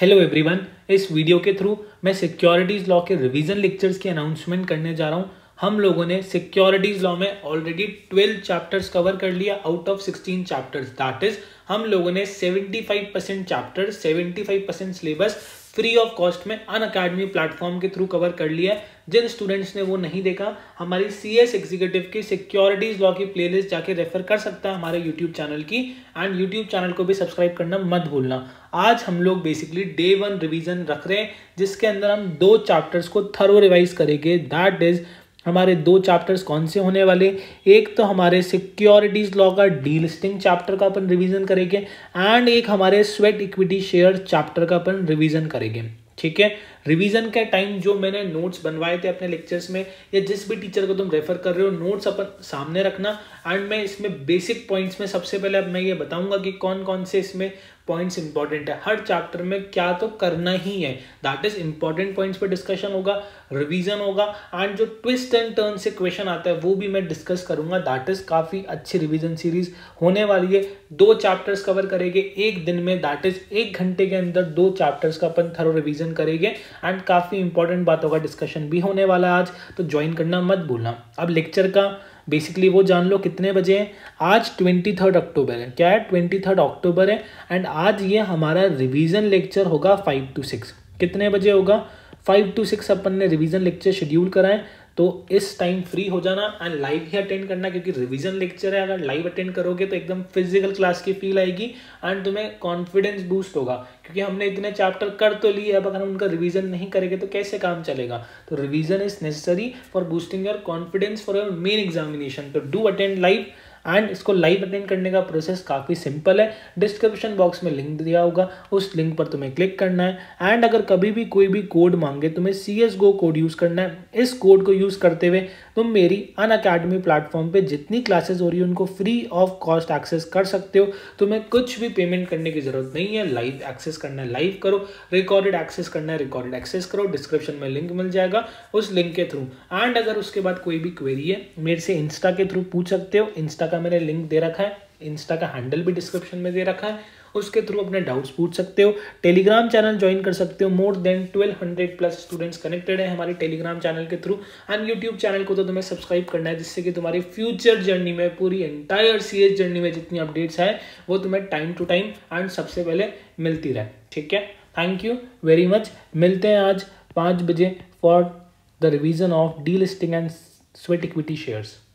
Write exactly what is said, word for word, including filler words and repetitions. Hello everyone, इस video के through मैं सिक्योरिटीज़ लॉ के रिवीजन लेक्चर्स की अनाउंसमेंट करने जा रहा हूं। हम लोगों ने सिक्योरिटीज़ लॉ में ऑलरेडी ट्वेल्व चैप्टर्स कवर कर लिया out of sixteen chapters. That is हम लोगों ने seventy five percent chapter seventy five percent syllabus free of cost में अनअकैडमी प्लेटफॉर्म के थ्रू कवर कर लिया है। जिन स्टूडेंट्स ने वो नहीं देखा, हमारी सीएस एग्जीक्यूटिव की सिक्योरिटीज़ लॉ की प्लेलिस्ट जाके रेफर कर सकता है हमारे यूट्यूब चैनल की। एंड यूट्यूब चैनल को भी सब्सक्राइब करना मत भूलना। आज हम लोग बेसिकली डे वन रिविजन रख रहे हैं, जिसके अंदर हम दो चैप्टर्स को थरो रिवाइज करेंगे। दैट इज हमारे दो चैप्टर्स कौन से होने वाले, एक तो हमारे सिक्योरिटीज़ लॉ का डीलिस्टिंग चैप्टर का अपन रिवीजन करेंगे एंड एक हमारे स्वेट इक्विटी शेयर चैप्टर का अपन रिवीजन करेंगे। ठीक है, रिवीजन के टाइम जो मैंने नोट्स बनवाए थे अपने लेक्चर्स में, या जिस भी टीचर को तुम रेफर कर रहे हो, नोट्स अपन सामने रखना। एंड मैं इसमें बेसिक पॉइंट्स में सबसे पहले अब मैं ये बताऊंगा कि कौन कौन से इसमें पॉइंट्स इंपॉर्टेंट है, हर चैप्टर में क्या तो करना ही है। दैट इज इंपॉर्टेंट पॉइंट्स पर डिस्कशन होगा, रिवीजन होगा एंड जो ट्विस्ट एंड टर्न से क्वेश्चन आता है वो भी मैं डिस्कस करूंगा। दैट इज काफ़ी अच्छी रिवीजन सीरीज होने वाली है। दो चैप्टर्स कवर करेंगे एक दिन में, दैट इज एक घंटे के अंदर दो चैप्टर्स का अपन थरो रिवीजन करेंगे एंड काफ़ी इंपॉर्टेंट बातों का डिस्कशन भी होने वाला है आज, तो ज्वाइन करना मत भूलना। अब लेक्चर का बेसिकली वो जान लो कितने बजे हैं। आज ट्वेंटी थर्ड अक्टूबर है, क्या है, ट्वेंटी थर्ड अक्टूबर है। एंड आज ये हमारा रिवीजन लेक्चर होगा फाइव टू सिक्स। कितने बजे होगा? फाइव टू सिक्स अपन ने रिवीजन लेक्चर शेड्यूल कराएं, तो इस टाइम फ्री हो जाना एंड लाइव ही अटेंड करना, क्योंकि रिवीजन लेक्चर है। अगर लाइव अटेंड करोगे तो एकदम फिजिकल क्लास की फील आएगी एंड तुम्हें कॉन्फिडेंस बूस्ट होगा, क्योंकि हमने इतने चैप्टर कर तो लिए, अब अगर हम उनका रिवीजन नहीं करेंगे तो कैसे काम चलेगा। तो revision is necessary for boosting your confidence for your main examination. तो डू अटेंड लाइव। एंड इसको लाइव अटेंड करने का प्रोसेस काफ़ी सिंपल है, डिस्क्रिप्शन बॉक्स में लिंक दिया होगा, उस लिंक पर तुम्हें क्लिक करना है। एंड अगर कभी भी कोई भी कोड मांगे, तुम्हें C S go code use करना है। इस कोड को यूज़ करते हुए तुम मेरी अनअकैडमी प्लेटफॉर्म पे जितनी क्लासेस हो रही है उनको फ्री ऑफ कॉस्ट एक्सेस कर सकते हो। तुम्हें कुछ भी पेमेंट करने की ज़रूरत नहीं है। लाइव एक्सेस करना है लाइव करो, रिकॉर्डेड एक्सेस करना है रिकॉर्डेड एक्सेस करो। डिस्क्रिप्शन में लिंक मिल जाएगा, उस लिंक के थ्रू। एंड अगर उसके बाद कोई भी क्वेरी है मेरे से इंस्टा के थ्रू पूछ सकते हो। इंस्टा का मैंने लिंक दे रखा है, इंस्टा का हैंडल भी डिस्क्रिप्शन में दे रखा है, उसके थ्रू अपने डाउट्स पूछ सकते हो। टेलीग्राम चैनल ज्वाइन कर सकते हो, more than twelve hundred plus students connected हैं हमारे टेलीग्राम चैनल के थ्रू। एंड यूट्यूब चैनल को तो तुम्हें सब्सक्राइब करना है, जिससे कि तुम्हारी फ्यूचर जर्नी में, पूरी एंटायर सीएस जर्नी में जितनी अपडेट्स हैं वो तुम्हें टाइम टू टाइम एंड सबसे पहले मिलती रहे। ठीक है, थैंक यू वेरी मच। मिलते हैं आज पाँच बजे for the revision of delisting and sweat equity shares.